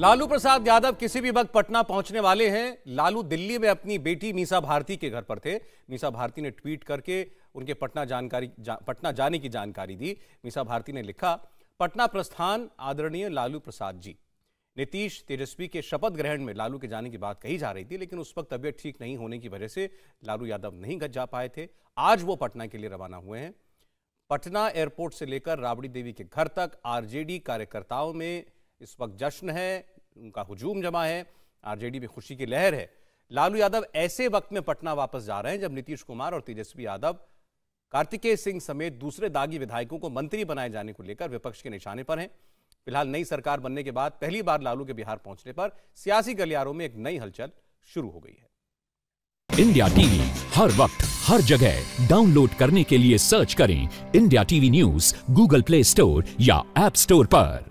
लालू प्रसाद यादव किसी भी वक्त पटना पहुंचने वाले हैं। लालू दिल्ली में अपनी बेटी मीसा भारती के घर पर थे। मीसा भारती ने ट्वीट करके उनके पटना जाने की जानकारी दी। मीसा भारती ने लिखा, पटना प्रस्थान आदरणीय लालू प्रसाद जी। नीतीश तेजस्वी के शपथ ग्रहण में लालू के जाने की बात कही जा रही थी, लेकिन उस वक्त तबीयत ठीक नहीं होने की वजह से लालू यादव नहीं जा पाए थे। आज वो पटना के लिए रवाना हुए हैं। पटना एयरपोर्ट से लेकर राबड़ी देवी के घर तक आरजेडी कार्यकर्ताओं में इस वक्त जश्न है, उनका हुजूम जमा है, आरजेडी में खुशी की लहर है। लालू यादव ऐसे वक्त में पटना वापस जा रहे हैं जब नीतीश कुमार और तेजस्वी यादव कार्तिकेय सिंह समेत दूसरे दागी विधायकों को मंत्री बनाए जाने को लेकर विपक्ष के निशाने पर हैं। फिलहाल नई सरकार बनने के बाद पहली बार लालू के बिहार पहुंचने पर सियासी गलियारों में एक नई हलचल शुरू हो गई है। इंडिया टीवी हर वक्त हर जगह डाउनलोड करने के लिए सर्च करें India TV news Google Play Store या ऐप स्टोर पर।